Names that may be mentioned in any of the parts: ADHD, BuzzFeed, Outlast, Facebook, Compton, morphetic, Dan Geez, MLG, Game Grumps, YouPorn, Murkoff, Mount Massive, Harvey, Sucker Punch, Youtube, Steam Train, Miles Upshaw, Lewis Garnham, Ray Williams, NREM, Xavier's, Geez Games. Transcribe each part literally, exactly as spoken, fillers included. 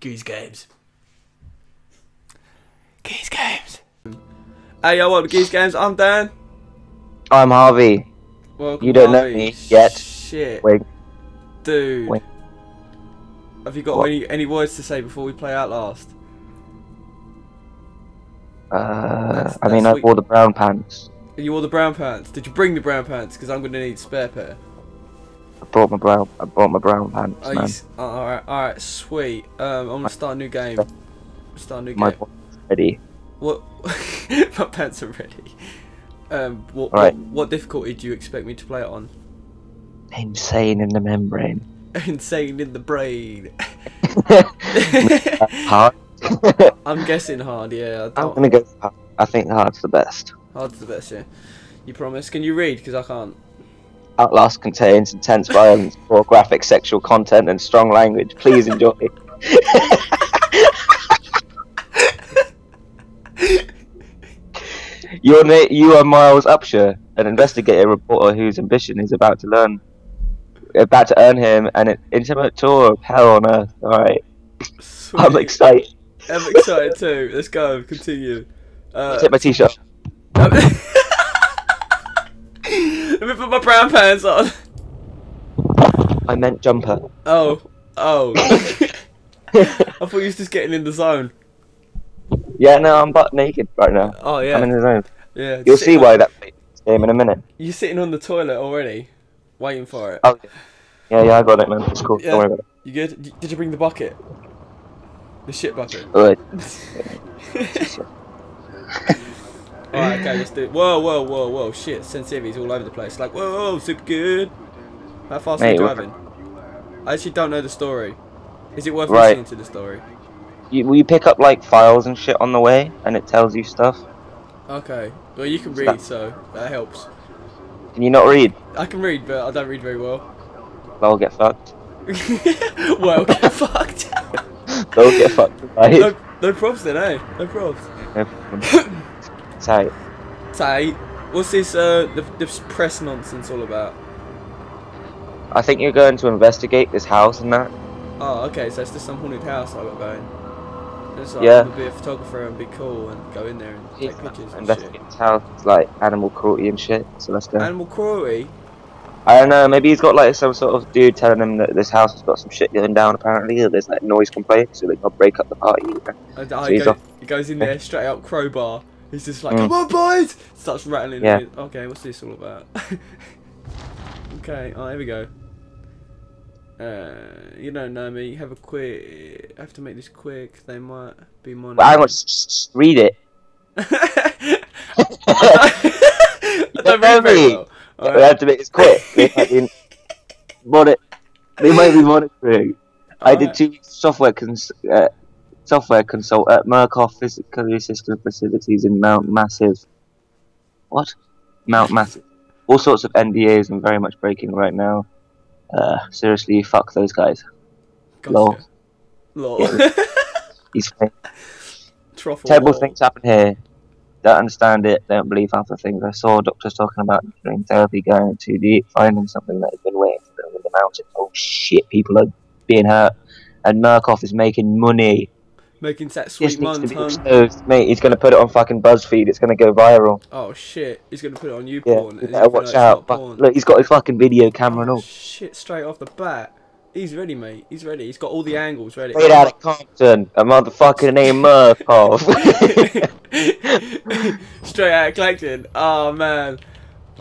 Geez Games. Geez Games. Hey, yo, what up, Geez Games? I'm Dan. I'm Harvey. Welcome, you don't Harvey. know me yet. Shit. Wait. Dude. Wait. Have you got any, any words to say before we play Outlast? Uh, that's, I mean, I wore the brown pants. You wore the brown pants? Did you bring the brown pants? Because I'm going to need spare pair. I brought my brown. I brought my brown pants, oh, man. Oh, all right, all right, sweet. Um, I'm gonna start a new game. Start a new my game. My pants are ready. What? My pants are ready. Um, what, right. what? What difficulty do you expect me to play it on? Insane in the membrane. Insane in the brain. Hard. I'm guessing hard. Yeah. I I'm gonna go. Hard. I think hard's the best. Hard's the best. Yeah. You promise? Can you read? Because I can't. Outlast contains intense violence, poor graphic sexual content, and strong language. Please enjoy. Your na you are Miles Upshaw, an investigative reporter whose ambition is about to learn, about to earn him an intimate tour of hell on earth. All right, sweet. I'm excited. I'm excited too. Let's go. Continue. Uh, Take my t-shirt. Let me put my brown pants on. I meant jumper. Oh, oh. I thought you was just getting in the zone. Yeah, no, I'm butt naked right now. Oh yeah. I'm in the zone. Yeah. You'll see why that game in a minute. You're sitting on the toilet already, waiting for it. Oh yeah, yeah, I got it, man. It's cool. Yeah. Don't worry about it. You good? Did you bring the bucket? The shit bucket. All right. Alright, okay, let's do it. Whoa, whoa, whoa, whoa, shit, sensitivity's all over the place. Like, whoa, whoa, super good. How fast Mate, are you driving? I actually don't know the story. Is it worth right. listening to the story? You, you pick up, like, files and shit on the way, and it tells you stuff. Okay. Well, you can read, that... so that helps. Can you not read? I can read, but I don't read very well. Well, get fucked. well, get fucked. They'll get fucked. Right? No, no probs then, eh? No probs. No problem. Tight. Tight. What's this, uh, the, this press nonsense all about? I think you're going to investigate this house and that. Oh, okay, so it's just some haunted house I got going. Just like, yeah. I'm gonna be a photographer and be cool and go in there and take yeah. pictures and investigate shit. This house, it's like animal cruelty and shit, so let's go. Animal cruelty? I don't know, maybe he's got like some sort of dude telling him that this house has got some shit going down apparently, or there's like noise complaints, so they gotta break up the party. You know? And, uh, so he, go, he goes in there straight up crowbar. He's just like, mm. come on, boys! Starts rattling. Yeah. Okay, what's this all about? okay, oh, here we go. Uh, you don't know me. Have a quick. Have to make this quick. They might be monitored. Well, I want to read it. I don't read very well. We right. have to make this quick. They might be monitoring. They might be monitoring. I did two software cons. Uh, Software consult at Murkoff Physical Assistance Facilities in Mount Massive. What? Mount Massive. All sorts of N D As I'm very much breaking right now. Uh, seriously, fuck those guys. Gotcha. Lol. Lol. Yeah. He's terrible lol. Things happen here. Don't understand it. Don't believe half the things I saw. Doctors talking about doing therapy, going too deep, finding something that has been waiting for them in the mountain. Oh shit! People are being hurt, and Murkoff is making money. Making that sweet money, mate. He's gonna put it on fucking BuzzFeed. It's gonna go viral. Oh shit! He's gonna put it on YouPorn. Yeah, you better watch out. Look, he's got his fucking video camera and all. Shit! Straight off the bat, he's ready, mate. He's ready. He's got all the angles ready. Straight out of Compton, a motherfucker named Murkoff. Straight out of Compton. Oh man.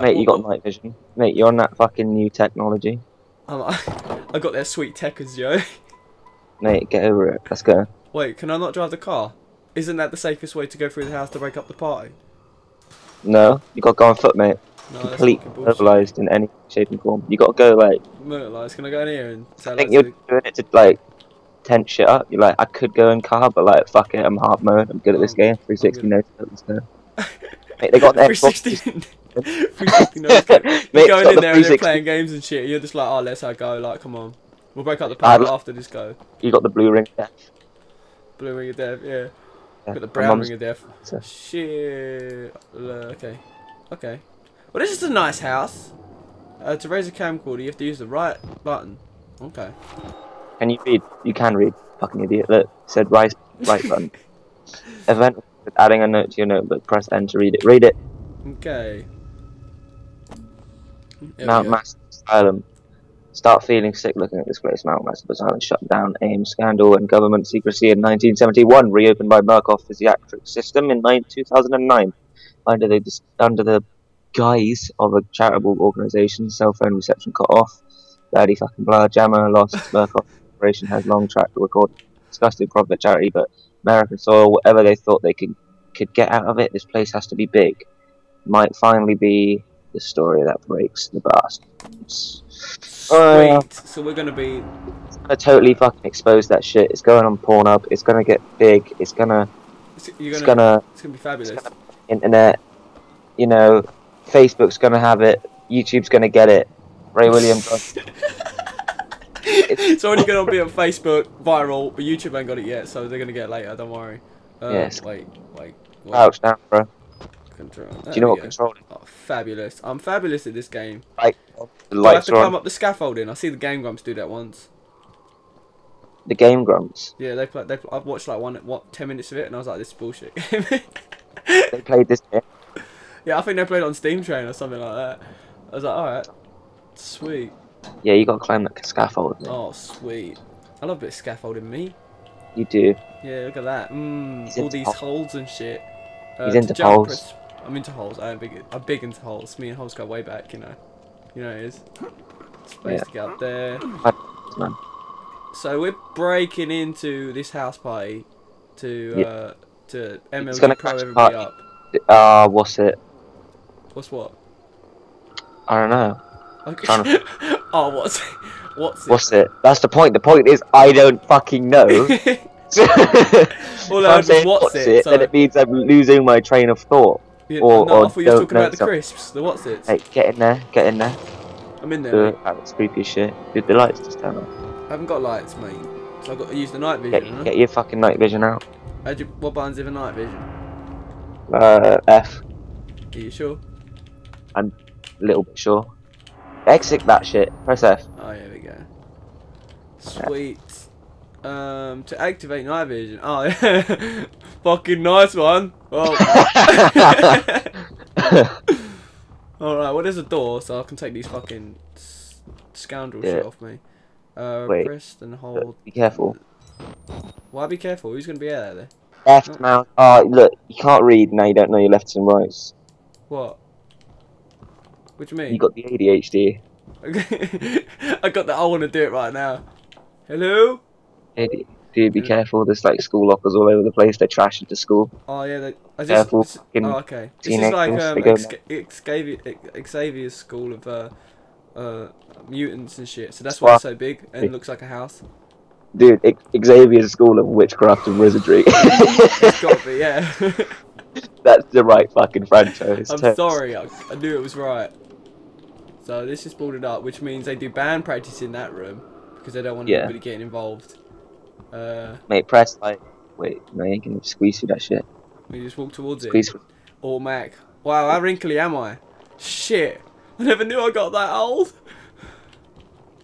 Mate, you got night vision. Mate, you're on that fucking new technology. I got their sweet techers, yo. Mate, get over it. Let's go. Wait, can I not drive the car? Isn't that the safest way to go through the house to break up the party? No, you got to go on foot, mate. No, completely mobilised in any shape and form. You got to go like. Mobilised? Can I go in here and? I think you're to... doing it to like tense shit up. You're like, I could go in car, but like, fuck it, I'm hard mode. I'm good at this game. three sixty no scope. Let's go. Mate, they got three sixty. three sixty no scope. You're going in the there and they're playing games and shit. You're just like, oh, let's I go. Like, come on, we'll break up the party after this go. You got the blue ring. Yeah. Blue ring of death, yeah. yeah. Got the brown ring of death. So. Shit. Okay. Okay. Well, this is a nice house. Uh, to raise a camcorder, you have to use the right button. Okay. Can you read? You can read. Fucking idiot. Look, said right, right button. Event with adding a note to your notebook. Press enter. Read it. Read it. Okay. There Mount Massive Asylum. Start feeling sick looking at this place. Mount Massive Asylum shut down. AIM scandal and government secrecy in nineteen seventy-one. Reopened by Murkoff Psychiatric System in two thousand nine. Under the under the guise of a charitable organisation, cell phone reception cut off. Dirty fucking blood. Jammer lost. Murkoff Corporation has long tracked the record. Disgusting profit charity, but American soil. Whatever they thought they could could get out of it, this place has to be big. Might finally be the story that breaks the bastards. Uh, so we're gonna be it's gonna totally fucking expose that shit. It's going on Pornhub. It's gonna get big. It's gonna. It's, you're gonna, it's gonna. It's gonna be fabulous. It's gonna be internet. You know, Facebook's gonna have it. YouTube's gonna get it. Ray Williams. It's, it's already gonna be on Facebook, viral, but YouTube ain't got it yet, so they're gonna get it later. Don't worry. Um, yes. Wait, wait. wait. Ouch, now, bro. Control. Do you know what control is? Oh, fabulous. I'm fabulous at this game. Like, the do I have to climb on. up the scaffolding? I see the Game Grumps do that once. The Game Grumps? Yeah, they play, they play, I've watched like one, what, ten minutes of it, and I was like, this is bullshit. They played this game? Yeah, I think they played it on Steam Train or something like that. I was like, alright, sweet. Yeah, you gotta climb that scaffold. Man. Oh, sweet. I love a bit of scaffolding, me. You do? Yeah, look at that. Mm, all these holes. holes and shit. Uh, He's into jump, holes. Press, I'm into holes. I'm big, I'm big into holes. Me and holes go way back, you know. You know it is. Space yeah. to get up there. Man. So we're breaking into this house party to yeah. uh, to M L G Pro everybody up. Uh, what's it? What's what? I don't know. Okay. To... oh, what's it? What's it? What's it? That's the point. The point is I don't fucking know. All I saying, what's, what's it? it so... Then it means I'm losing my train of thought. Yeah, or, no, or I thought you were talking about the crisps. The what's it? Hey, get in there. Get in there. I'm in there. Ooh, that was creepy as shit. Did the lights just turn off? I haven't got lights, mate. So I've got to use the night vision. Get, huh? get your fucking night vision out. How'd you, what buttons have a night vision? Uh, F. Are you sure? I'm a little bit sure. Exit that shit. Press F. Oh, here we go. Sweet. Yeah. Um, to activate night vision. Oh, yeah. Fucking nice one. Well. All right. Well, there's a door, so I can take these fucking scoundrel yeah. shit off me. Uh, Wait. Press and hold. Be careful. Why be careful? Who's gonna be out there? Left oh. mouse. Oh, look. You can't read now. You don't know your lefts and rights. What? What do you mean? You got the A D H D. I got that. I want to do it right now. Hello? Dude, be Hello. careful. There's like school lockers all over the place. They're trash into school. Oh, yeah. They, I just, careful. This, oh, okay. This is like um, Xavier, Xavier's school of uh, uh, mutants and shit. So that's why wow. it's so big and it looks like a house. Dude, Xavier's school of witchcraft and wizardry. It's got to be, yeah. That's the right fucking franchise. I'm terms. sorry. I, I knew it was right. So this is boarded up, which means they do band practice in that room because they don't want yeah. anybody getting involved. Uh, Mate, press like wait, no, you can squeeze through that shit. We just walk towards squeeze it. Squeeze. Or Mac. Wow, how wrinkly am I? Shit, I never knew I got that old.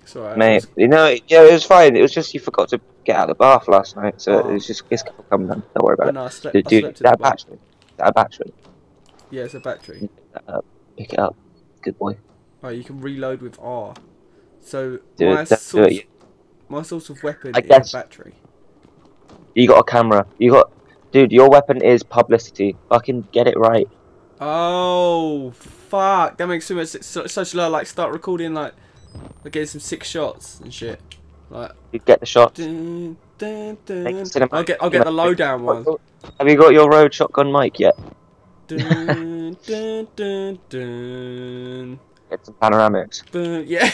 Sorry, Mate, was... you know, yeah, it was fine. It was just you forgot to get out of the bath last night, so oh. it's just it's come down. Don't worry about oh, no, it. I slept, Dude, I slept that the battery. That a battery. Yeah, it's a battery. Uh, pick it up, good boy. Right, you can reload with R. So do my it, source, it, yeah. my source of weapon I is guess. a battery. You got a camera. You got, dude. Your weapon is publicity. Fucking get it right. Oh fuck! That makes so much such low. Like start recording. Like, like getting some sick shots and shit. Like you get the shot. Dun, dun, dun. I'll get I'll get the lowdown one. Have you got your Rode shotgun mic yet? Dun, dun, dun, dun. Get some panoramics. But, yeah.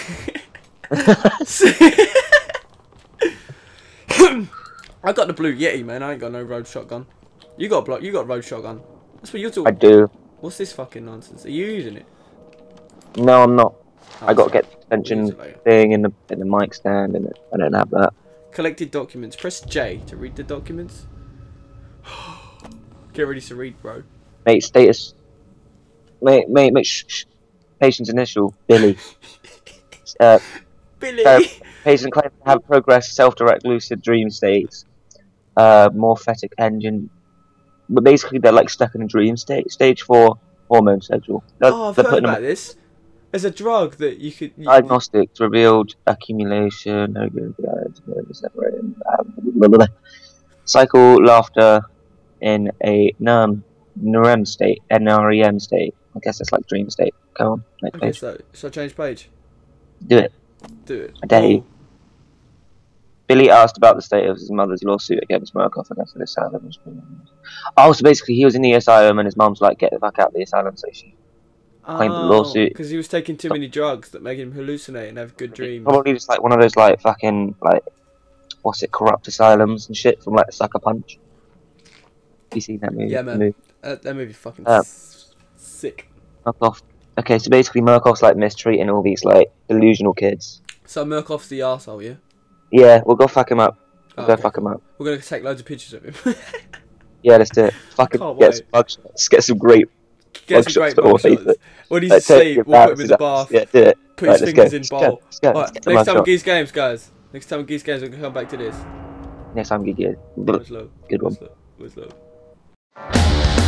I got the blue Yeti, man. I ain't got no Rode shotgun. You got a block. You got a Rode shotgun. That's what you're talking. I do. What's this fucking nonsense? Are you using it? No, I'm not. Oh, I got to get the extension thing in the in the mic stand, and I don't have that. Collected documents. Press J to read the documents. Get ready to read, bro. Mate, status. Mate, mate, mate. Shh. Shh. Patient's initial, Billy. uh, Billy. Ther Patient claims to have progressed self-direct lucid dream states, uh, morphetic engine. But basically, they're like stuck in a dream state. Stage four hormone schedule. They're, oh, I've heard about this. There's a drug that you could. You diagnostics could... revealed accumulation. No good. Cycle laughter in a N R E M state. N R E M state. I guess it's like dream state. Go on. Next okay, page. So, so change page. Do it. Do it. I dare you. Billy asked about the state of his mother's lawsuit against Murkoff against the asylum. Oh, so basically he was in the asylum and his mum's like, get the fuck out of the asylum, so she claimed oh, the lawsuit. Because he was taking too many drugs that make him hallucinate and have good dreams. Probably just like one of those like fucking, like, what's it, corrupt asylums and shit from like Sucker Punch. You seen that movie? Yeah, man. Movie? Uh, that movie fucking um, sick. Murkoff. Okay, so basically Murkoff's like mistreating all these like delusional kids. So Murkoff's the arsehole, yeah? Yeah, we'll go fuck him up. We'll oh, go okay. fuck him up. We're gonna take loads of pictures of him. Yeah, let's do it. Fucking get wait. some bug shots. Get some great get bug some shots. Great bug shots. Shots. What do you like, say? We'll put him in the bath. Yeah, do it. Put right, his fingers go. in bowl. Let's go. Let's go. Right, next time Geez Games, guys. Next time Geez Games, we're gonna come back to this. Next time Geez Games. Good one. Good one.